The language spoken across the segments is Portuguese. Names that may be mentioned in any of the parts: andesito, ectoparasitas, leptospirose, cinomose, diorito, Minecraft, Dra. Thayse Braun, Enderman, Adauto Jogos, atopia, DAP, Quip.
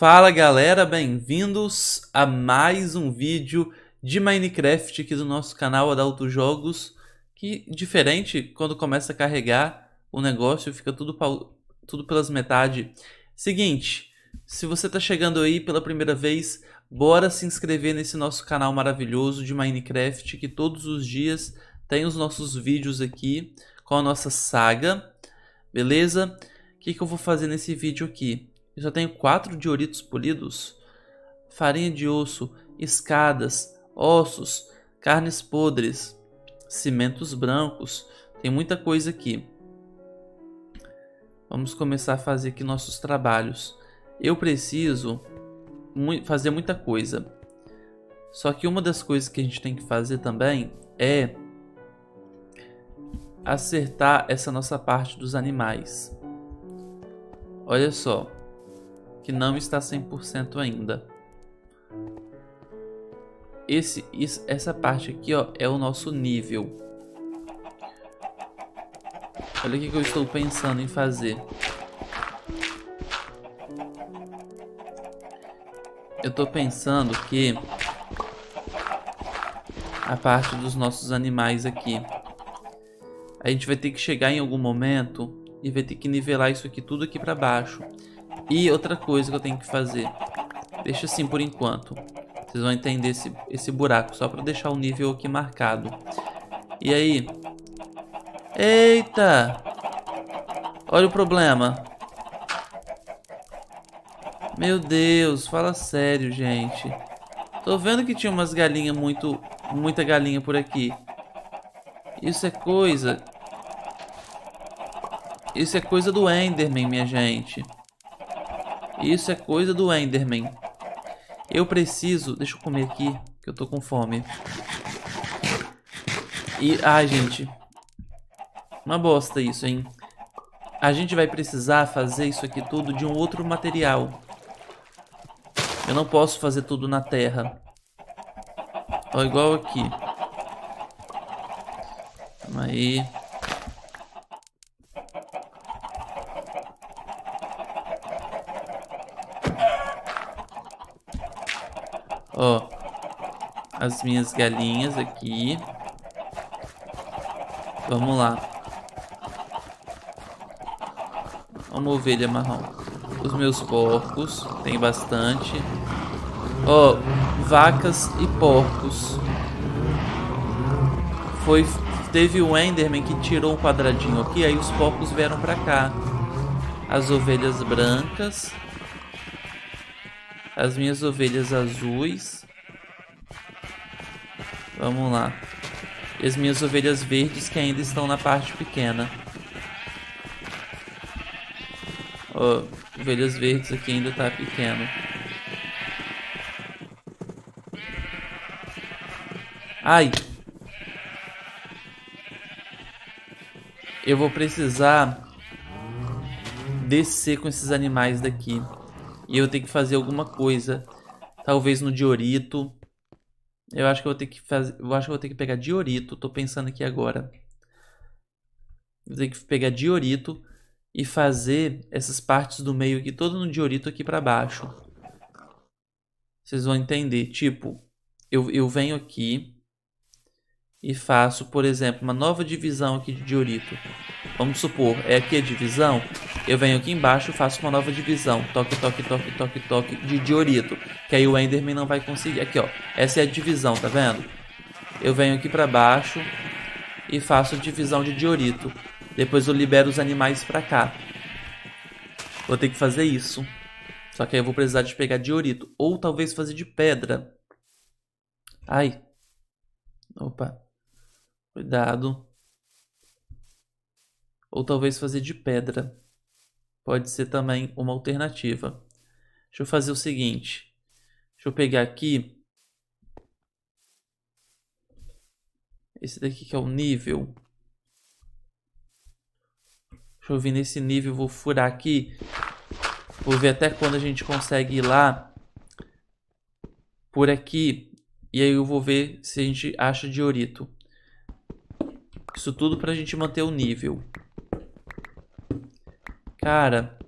Fala galera, bem-vindos a mais um vídeo de Minecraft aqui do nosso canal Adauto Jogos. Que diferente, quando começa a carregar o negócio fica tudo pelas metades. Seguinte, se você tá chegando aí pela primeira vez, bora se inscrever nesse nosso canal maravilhoso de Minecraft, que todos os dias tem os nossos vídeos aqui com a nossa saga, beleza? O que eu vou fazer nesse vídeo aqui? Eu já tenho 4 dioritos polidos, farinha de osso, escadas, ossos, carnes podres, cimentos brancos. Tem muita coisa aqui. Vamos começar a fazer aqui nossos trabalhos. Eu preciso fazer muita coisa. Só que uma das coisas que a gente tem que fazer também é acertar essa nossa parte dos animais. Olha só, que não está 100% ainda. Essa parte aqui, ó, é o nosso nível. Olha o que eu estou pensando em fazer. Eu estou pensando que a parte dos nossos animais aqui, a gente vai ter que chegar em algum momento e vai ter que nivelar isso aqui, tudo aqui para baixo. E outra coisa que eu tenho que fazer, deixa assim por enquanto, vocês vão entender esse buraco, só para deixar o nível aqui marcado. E aí, eita, olha o problema. Meu Deus, fala sério, gente. Tô vendo que tinha umas galinhas, muita galinha por aqui. Isso é coisa do Enderman, minha gente. Isso é coisa do Enderman. Eu preciso... Deixa eu comer aqui, que eu tô com fome. E... Ai, gente. Uma bosta isso, hein? A gente vai precisar fazer isso aqui tudo de um outro material. Eu não posso fazer tudo na terra. Ó, igual aqui. Calma aí. Ó, as minhas galinhas aqui. Vamos lá. Uma ovelha marrom. Os meus porcos, tem bastante. Ó, vacas e porcos. Teve o Enderman que tirou um quadradinho aqui, aí os porcos vieram pra cá. As ovelhas brancas. As minhas ovelhas azuis. Vamos lá. E as minhas ovelhas verdes que ainda estão na parte pequena. Ó, ovelhas verdes aqui ainda tá pequeno. Ai! Eu vou precisar descer com esses animais daqui. E eu tenho que fazer alguma coisa. Talvez no diorito. Eu acho que eu vou ter que fazer. Eu acho que eu vou ter que pegar diorito. Tô pensando aqui agora. Vou ter que pegar diorito e fazer essas partes do meio aqui, todo no diorito aqui pra baixo. Vocês vão entender. Tipo, eu venho aqui e faço, por exemplo, uma nova divisão aqui de diorito. Vamos supor, é aqui a divisão. Eu venho aqui embaixo e faço uma nova divisão. Toque, toque, toque, toque, toque de diorito. Que aí o Enderman não vai conseguir. Aqui, ó. Essa é a divisão, tá vendo? Eu venho aqui pra baixo e faço a divisão de diorito. Depois eu libero os animais pra cá. Vou ter que fazer isso. Só que aí eu vou precisar de pegar diorito. Ou talvez fazer de pedra. Ai. Opa. Cuidado. Ou talvez fazer de pedra. Pode ser também uma alternativa. Deixa eu fazer o seguinte. Deixa eu pegar aqui. Esse daqui que é o nível. Deixa eu vir nesse nível. Vou furar aqui. Vou ver até quando a gente consegue ir lá. Por aqui. E aí eu vou ver se a gente acha diorito. Isso tudo pra gente manter o nível. Cara,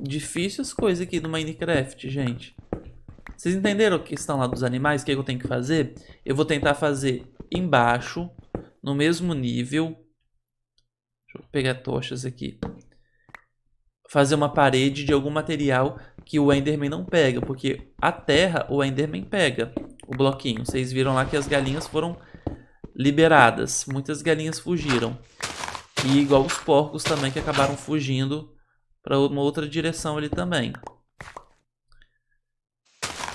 Difícil as coisas aqui do Minecraft, gente. Vocês entenderam a questão lá dos animais? O que eu tenho que fazer? Eu vou tentar fazer embaixo, no mesmo nível. Deixa eu pegar tochas aqui. Fazer uma parede de algum material que o Enderman não pega, porque a terra o Enderman pega o bloquinho. Vocês viram lá que as galinhas foram liberadas. Muitas galinhas fugiram. E igual os porcos também, que acabaram fugindo para uma outra direção ali também.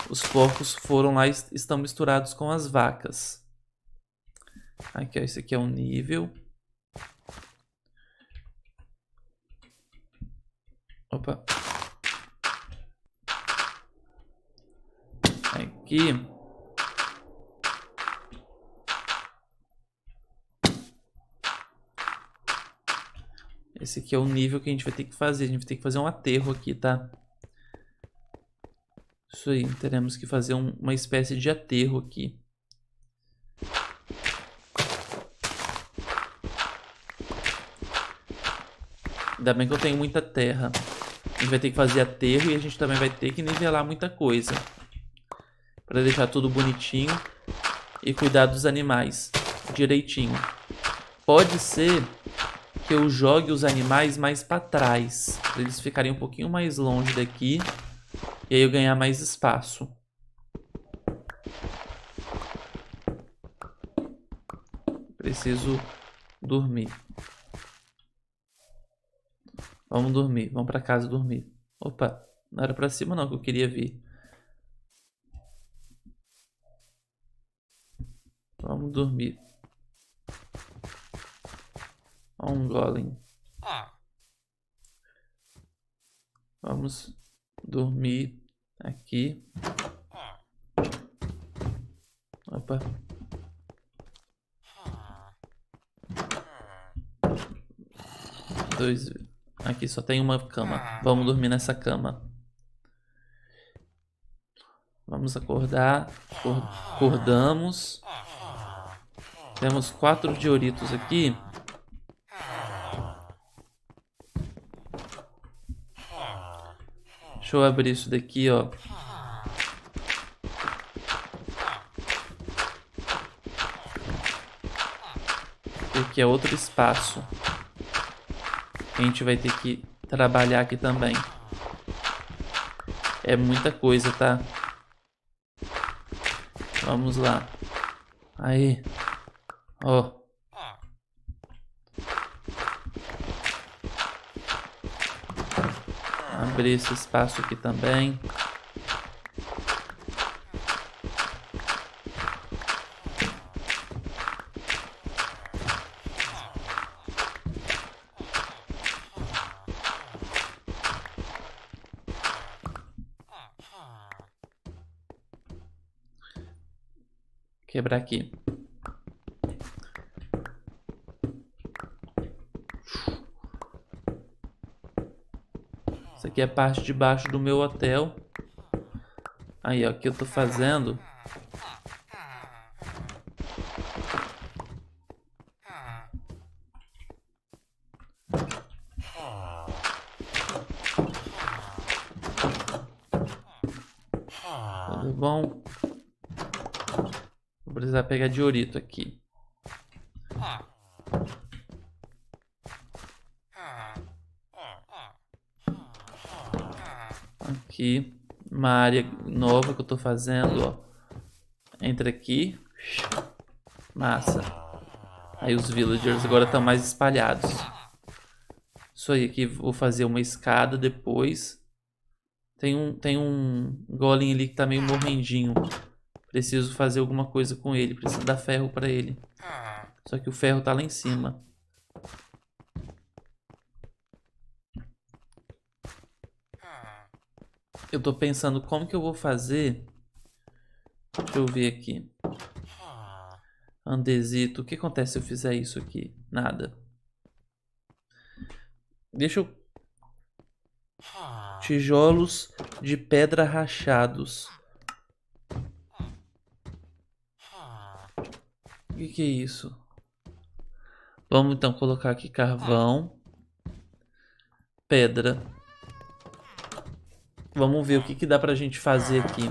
Os porcos foram lá e estão misturados com as vacas. Aqui, ó, esse aqui é um nível. Opa. Aqui. Esse aqui é o nível que a gente vai ter que fazer. A gente vai ter que fazer um aterro aqui, tá? Isso aí, teremos que fazer uma espécie de aterro aqui. Ainda bem que eu tenho muita terra. A gente vai ter que fazer aterro e a gente também vai ter que nivelar muita coisa para deixar tudo bonitinho e cuidar dos animais direitinho. Pode ser que eu jogue os animais mais para trás, para eles ficarem um pouquinho mais longe daqui. E aí eu ganhar mais espaço. Preciso dormir. Vamos dormir. Vamos pra casa dormir. Opa, não era pra cima não que eu queria vir. Vamos dormir. Olha um golem. Vamos dormir. Aqui. Opa. Dois. Aqui só tem uma cama. Vamos dormir nessa cama. Vamos acordar. Acordamos. Temos 4 dioritos aqui. Deixa eu abrir isso daqui, ó. Aqui é outro espaço. A gente vai ter que trabalhar aqui também. É muita coisa, tá? Vamos lá. Aí. Ó. Abrir esse espaço aqui também. Quebrar aqui. Isso aqui é a parte de baixo do meu hotel. Aí, ó, o que eu tô fazendo? Tudo bom? Vou precisar pegar diorito aqui. Aqui, uma área nova que eu tô fazendo, ó. Entra aqui. Massa. Aí os villagers agora estão mais espalhados. Isso aí, aqui vou fazer uma escada depois. Tem um golem ali que tá meio morrendinho. Preciso fazer alguma coisa com ele. Preciso dar ferro pra ele. Só que o ferro tá lá em cima. Eu tô pensando como que eu vou fazer. Deixa eu ver aqui. Andesito. O que acontece se eu fizer isso aqui? Nada. Deixa eu... Tijolos de pedra rachados. O que é isso? Vamos então colocar aqui carvão. Pedra. Vamos ver o que, que dá pra gente fazer aqui.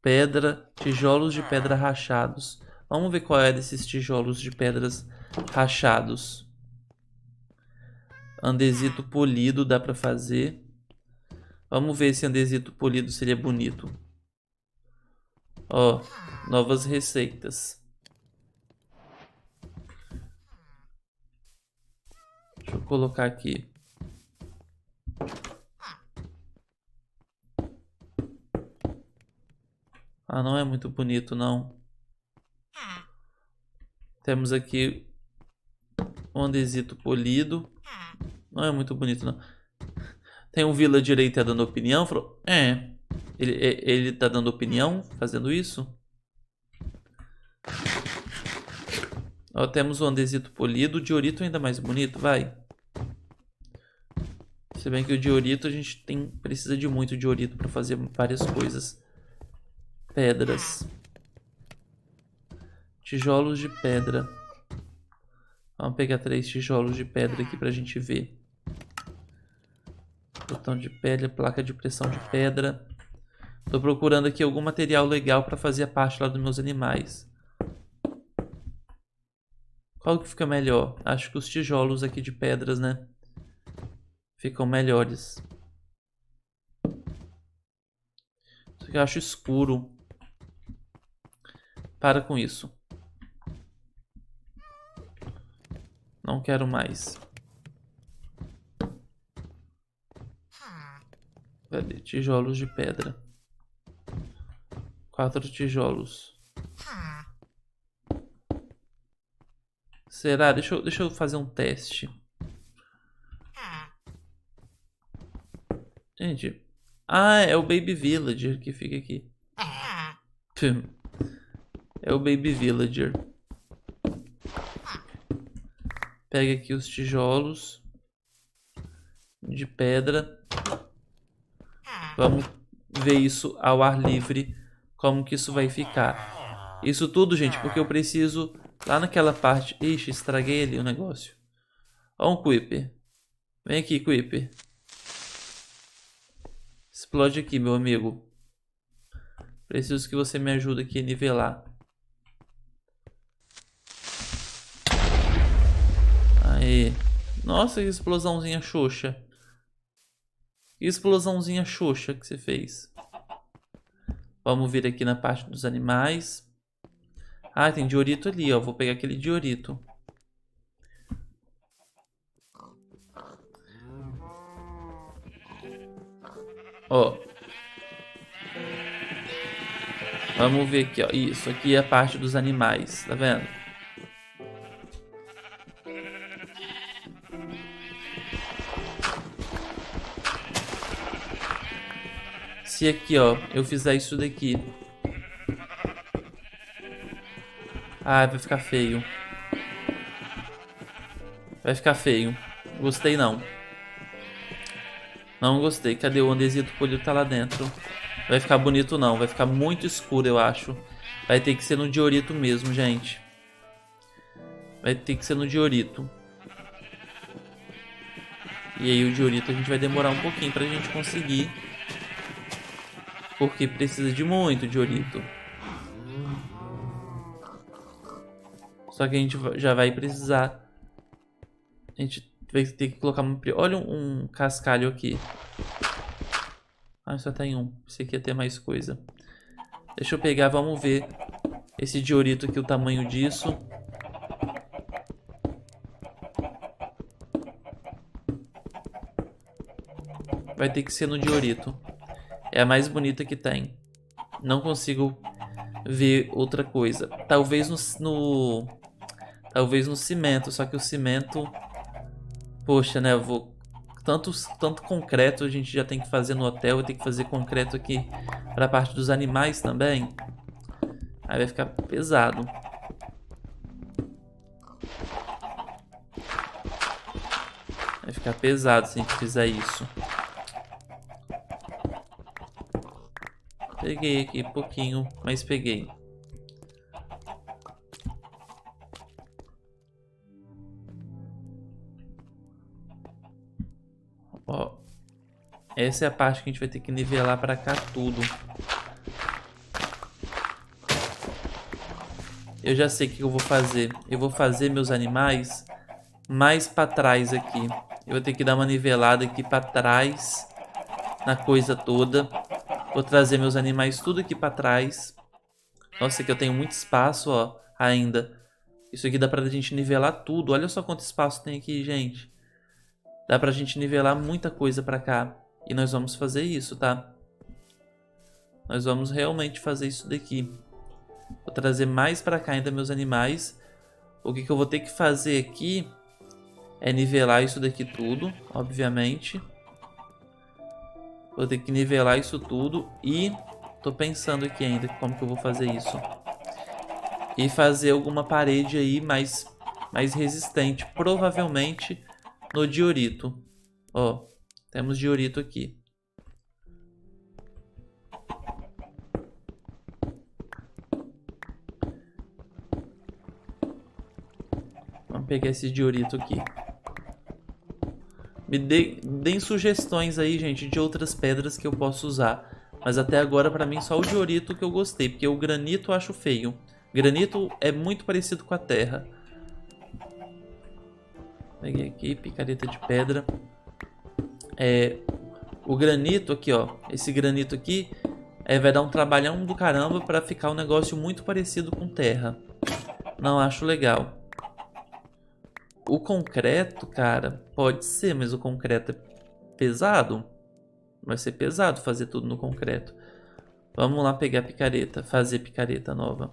Pedra, tijolos de pedra rachados. Vamos ver qual é desses tijolos de pedras rachados. Andesito polido dá pra fazer. Vamos ver se andesito polido seria bonito. Ó, novas receitas. Deixa eu colocar aqui. Ah, não é muito bonito, não. Temos aqui um andesito polido. Não é muito bonito, não. Tem um vila direita dando opinião. Falou, é. Ele tá dando opinião fazendo isso? Ó, temos um andesito polido. O diorito ainda mais bonito, vai. Se bem que o diorito, a gente precisa de muito diorito para fazer várias coisas. Pedras. Tijolos de pedra. Vamos pegar 3 tijolos de pedra aqui pra gente ver. Botão de pedra, placa de pressão de pedra. Tô procurando aqui algum material legal pra fazer a parte lá dos meus animais. Qual que fica melhor? Acho que os tijolos aqui de pedras, né? Ficam melhores. Isso aqui eu acho escuro. Para com isso. Não quero mais. Cadê? Tijolos de pedra. 4 tijolos. Será? Deixa eu fazer um teste. Gente. Ah, é o Baby Villager que fica aqui. É o Baby Villager. Pega aqui os tijolos de pedra. Vamos ver isso ao ar livre, como que isso vai ficar. Isso tudo, gente, porque eu preciso lá naquela parte... Ixi, estraguei ali o negócio. Ó um Quip. Vem aqui, Quip. Explode aqui, meu amigo. Preciso que você me ajude aqui a nivelar. Aê. Nossa, que explosãozinha xoxa. Que explosãozinha xoxa que você fez. Vamos vir aqui na parte dos animais. Ah, tem diorito ali, ó. Vou pegar aquele diorito. Ó. Vamos ver aqui, ó. Isso aqui é a parte dos animais, tá vendo? Se aqui, ó, eu fizer isso daqui. Ah, vai ficar feio. Vai ficar feio. Gostei não. Não gostei. Cadê o andesito polido? Tá lá dentro. Vai ficar bonito não. Vai ficar muito escuro, eu acho. Vai ter que ser no diorito mesmo, gente. Vai ter que ser no diorito. E aí o diorito a gente vai demorar um pouquinho pra gente conseguir. Porque precisa de muito diorito. Só que a gente já vai precisar. A gente vai ter que colocar um... Olha um cascalho aqui. Ah, só tem um. Esse aqui ia ter mais coisa. Deixa eu pegar, vamos ver esse diorito aqui, o tamanho disso. Vai ter que ser no diorito. É a mais bonita que tem. Não consigo ver outra coisa. Talvez no cimento. Só que o cimento... Poxa, né? Eu vou... Tanto concreto a gente já tem que fazer no hotel. Eu tenho que fazer concreto aqui para a parte dos animais também. Aí vai ficar pesado. Vai ficar pesado se a gente fizer isso. Peguei aqui pouquinho, mas peguei. Ó, Essa é a parte que a gente vai ter que nivelar pra cá tudo. Eu já sei o que eu vou fazer. Eu vou fazer meus animais mais pra trás aqui. Eu vou ter que dar uma nivelada aqui pra trás na coisa toda. Vou trazer meus animais tudo aqui pra trás. Nossa, aqui eu tenho muito espaço, ó, ainda. Isso aqui dá pra gente nivelar tudo. Olha só quanto espaço tem aqui, gente. Dá pra gente nivelar muita coisa pra cá. E nós vamos fazer isso, tá? Nós vamos realmente fazer isso daqui. Vou trazer mais pra cá ainda meus animais. O que eu vou ter que fazer aqui é nivelar isso daqui tudo, obviamente. Vou ter que nivelar isso tudo e... tô pensando aqui ainda como que eu vou fazer isso. E fazer alguma parede aí mais resistente. Provavelmente no diorito. Ó, temos diorito aqui. Vamos pegar esse diorito aqui. Me deem sugestões aí, gente, de outras pedras que eu posso usar. Mas até agora, pra mim, só o diorito que eu gostei. Porque o granito eu acho feio. Granito é muito parecido com a terra. Peguei aqui, picareta de pedra. O granito aqui, ó. Esse granito aqui vai dar um trabalhão do caramba pra ficar um negócio muito parecido com terra. Não acho legal. O concreto, cara, pode ser. Mas o concreto é pesado. Vai ser pesado fazer tudo no concreto. Vamos lá pegar a picareta. Fazer picareta nova.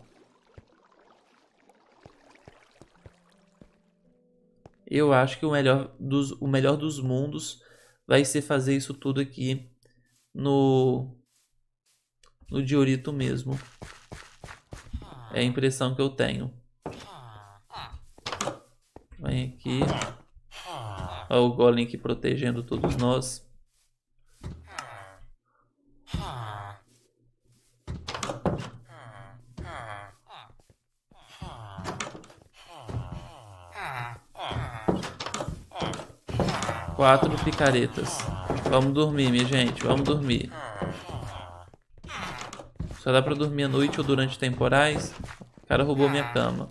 Eu acho que o melhor dos mundos vai ser fazer isso tudo aqui no diorito mesmo. É a impressão que eu tenho. Vem aqui. Olha o golem aqui protegendo todos nós. Quatro picaretas. Vamos dormir, minha gente. Vamos dormir. Só dá pra dormir à noite ou durante temporais. O cara roubou minha cama.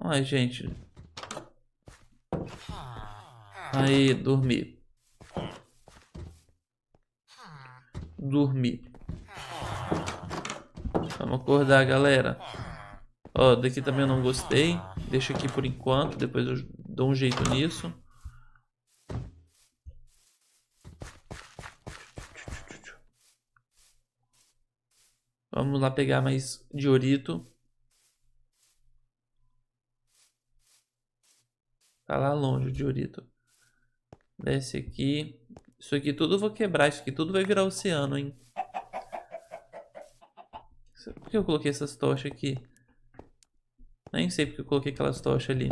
Ai, gente. Aí, dormi. Dormi. Vamos acordar, galera. Ó, daqui também eu não gostei. Deixa aqui por enquanto, depois eu dou um jeito nisso. Vamos lá pegar mais diorito. Tá lá longe o diorito. Desce aqui. Isso aqui tudo eu vou quebrar, isso aqui tudo vai virar oceano, hein? Por que eu coloquei essas tochas aqui? Nem sei porque eu coloquei aquelas tochas ali.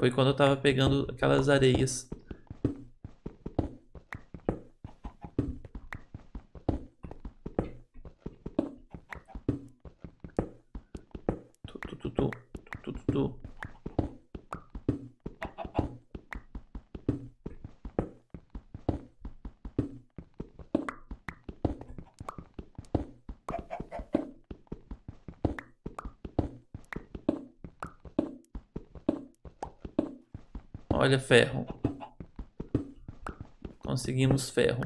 Foi quando eu tava pegando aquelas areias. Olha, ferro. Conseguimos ferro.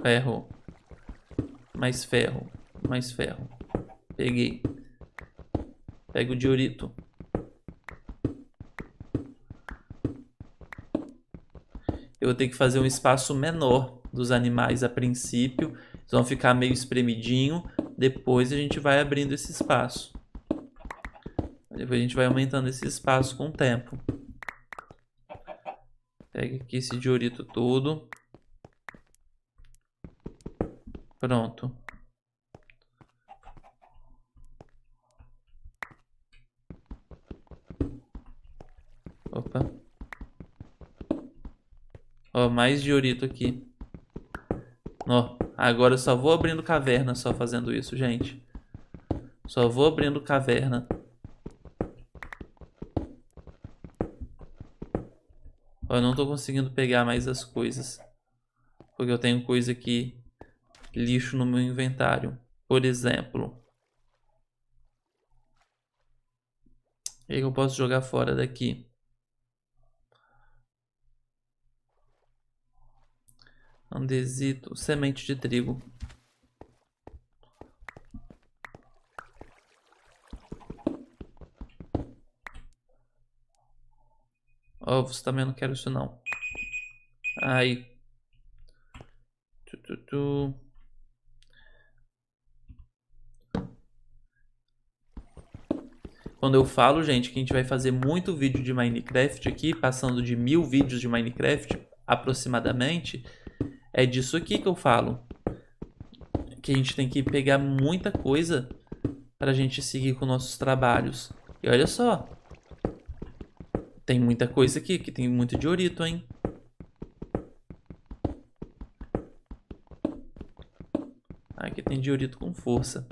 Ferro. Mais ferro. Mais ferro. Peguei. Pega o diorito. Eu vou ter que fazer um espaço menor dos animais a princípio. Eles vão ficar meio espremidinho. Depois a gente vai abrindo esse espaço. Depois a gente vai aumentando esse espaço com o tempo. Pega aqui esse diorito todo. Pronto. Opa. Ó, mais diorito aqui. Ó. Agora eu só vou abrindo caverna, só fazendo isso, gente. Só vou abrindo caverna. Eu não tô conseguindo pegar mais as coisas, porque eu tenho coisa aqui, lixo no meu inventário. Por exemplo, o que eu posso jogar fora daqui? Andesito, semente de trigo. Ovos também não quero isso não. Aí. Quando eu falo, gente, que a gente vai fazer muito vídeo de Minecraft aqui, passando de 1000 vídeos de Minecraft aproximadamente, é disso aqui que eu falo. Que a gente tem que pegar muita coisa pra gente seguir com nossos trabalhos. E olha só. Tem muita coisa aqui, que tem muito diorito, hein? Aqui tem diorito com força.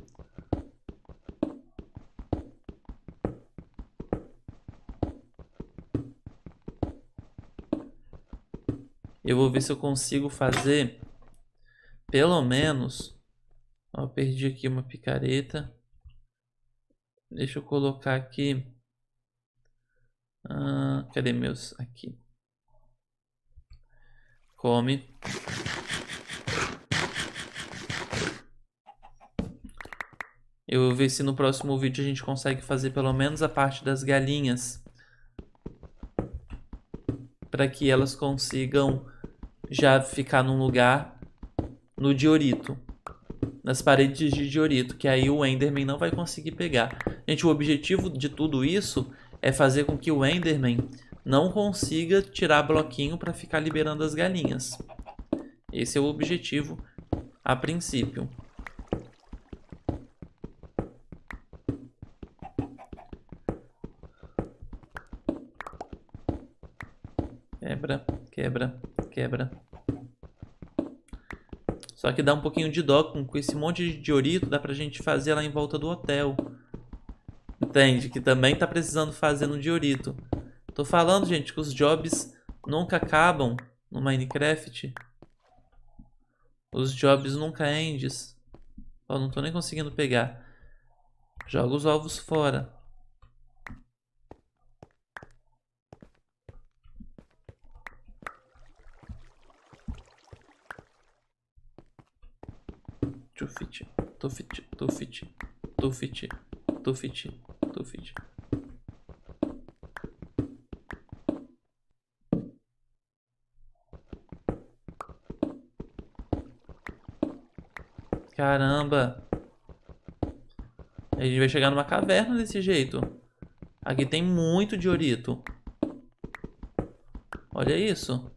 Eu vou ver se eu consigo fazer, pelo menos... Ó, perdi aqui uma picareta. Deixa eu colocar aqui... cadê meus? Aqui. Come. Eu vou ver se no próximo vídeo a gente consegue fazer pelo menos a parte das galinhas. Para que elas consigam... já ficar num lugar no diorito, nas paredes de diorito, que aí o Enderman não vai conseguir pegar. Gente, o objetivo de tudo isso é fazer com que o Enderman não consiga tirar bloquinho para ficar liberando as galinhas. Esse é o objetivo a princípio. Quebra, quebra, quebra. Só que dá um pouquinho de dó, com esse monte de diorito dá pra gente fazer lá em volta do hotel. Entende? Que também tá precisando fazer no diorito. Tô falando, gente, que os jobs nunca acabam no Minecraft. Os jobs nunca endem. Ó, não tô nem conseguindo pegar. Joga os ovos fora. Tufit, tufit, tufit, tufit, tufit, tufit. Caramba! A gente vai chegar numa caverna desse jeito. Aqui tem muito diorito. Olha isso.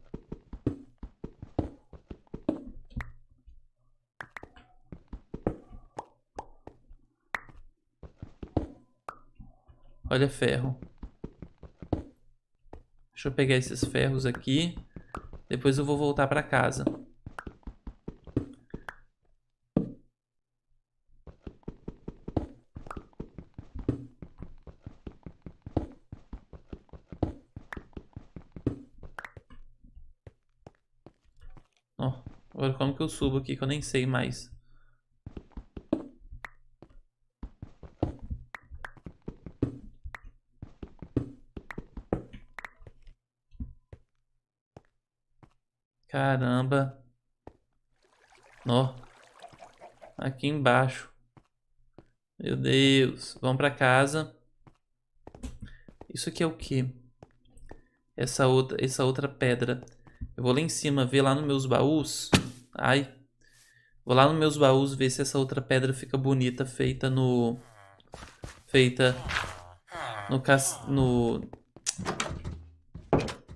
Olha ferro. Deixa eu pegar esses ferros aqui. Depois eu vou voltar para casa. Ó, agora como que eu subo aqui que eu nem sei mais. Caramba. Ó. Aqui embaixo. Meu Deus. Vamos pra casa. Isso aqui é o quê? Essa outra pedra. Eu vou lá em cima ver lá nos meus baús. Ai. Vou lá nos meus baús ver se essa outra pedra fica bonita feita no... Feita... No...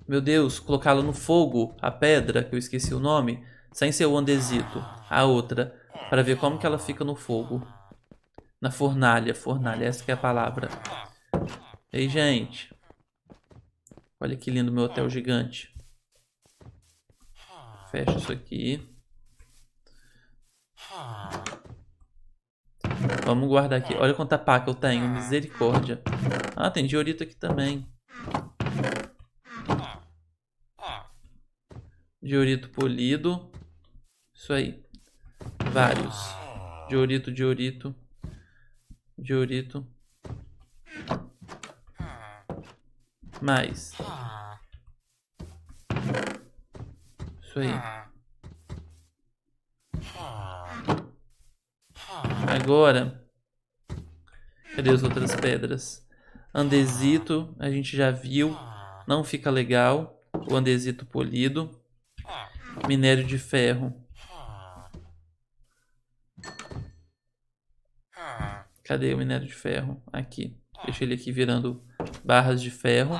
Meu Deus, colocá-la no fogo, a pedra, que eu esqueci o nome, sem ser o andesito, a outra, para ver como que ela fica no fogo. Na fornalha, fornalha, essa que é a palavra. Ei, gente. Olha que lindo meu hotel gigante. Fecha isso aqui. Vamos guardar aqui. Olha quanta pá que eu tenho. Misericórdia. Ah, tem diorito aqui também. Diorito polido. Isso aí. Vários. Diorito, diorito. Diorito. Mais. Isso aí. Agora. Cadê as outras pedras? Andesito, a gente já viu. Não fica legal. O andesito polido. Minério de ferro. Cadê o minério de ferro? Aqui. Deixa ele aqui virando barras de ferro.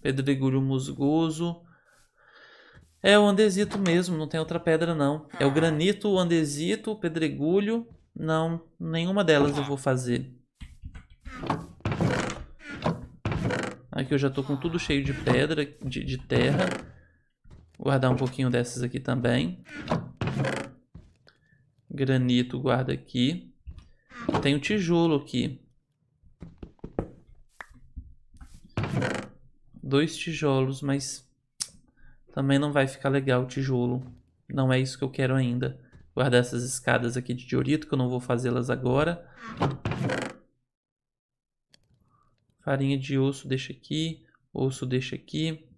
Pedregulho musgoso. É o andesito mesmo, não tem outra pedra não. É o granito, o andesito, o pedregulho. Não, nenhuma delas eu vou fazer. Aqui eu já tô com tudo cheio de pedra, de terra. Vou guardar um pouquinho dessas aqui também. Granito guarda aqui. Tem um tijolo aqui. 2 tijolos, mas também não vai ficar legal o tijolo. Não é isso que eu quero ainda. Guardar essas escadas aqui de diorito, que eu não vou fazê-las agora. Farinha de osso deixa aqui. Osso deixa aqui.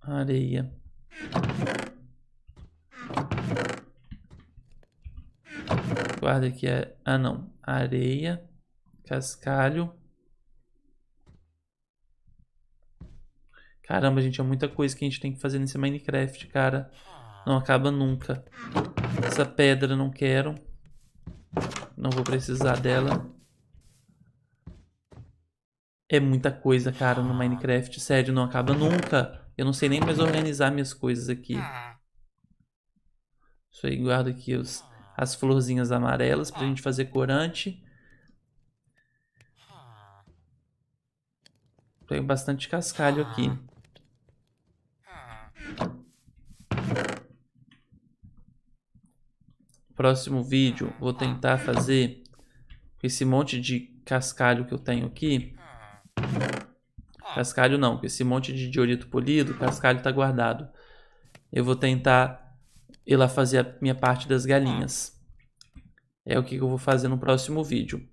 Areia. Guarda aqui. Ah, não. Areia. Cascalho. Caramba, gente. É muita coisa que a gente tem que fazer nesse Minecraft, cara. Não acaba nunca. Essa pedra não quero. Não vou precisar dela. É muita coisa, cara, no Minecraft. Sério, não acaba nunca. Eu não sei nem mais organizar minhas coisas aqui. Isso aí, guardo aqui as florzinhas amarelas pra gente fazer corante. Tenho bastante cascalho aqui. Próximo vídeo, vou tentar fazer com esse monte de cascalho que eu tenho aqui. Cascalho não, porque esse monte de diorito polido, cascalho tá guardado. Eu vou tentar ir lá fazer a minha parte das galinhas. É o que eu vou fazer no próximo vídeo.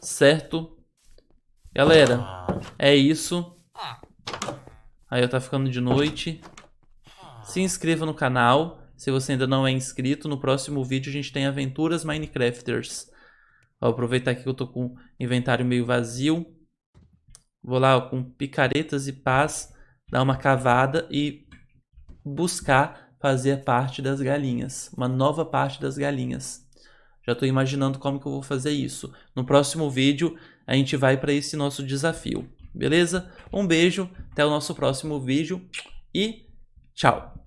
Certo? Galera, é isso. Aí eu tá ficando de noite. Se inscreva no canal, se você ainda não é inscrito. No próximo vídeo a gente tem Aventuras Minecrafters. Vou aproveitar aqui que eu tô com o inventário meio vazio. Vou lá com picaretas e pás, dar uma cavada e buscar fazer a parte das galinhas. Uma nova parte das galinhas. Já estou imaginando como que eu vou fazer isso. No próximo vídeo a gente vai para esse nosso desafio. Beleza? Um beijo, até o nosso próximo vídeo e tchau!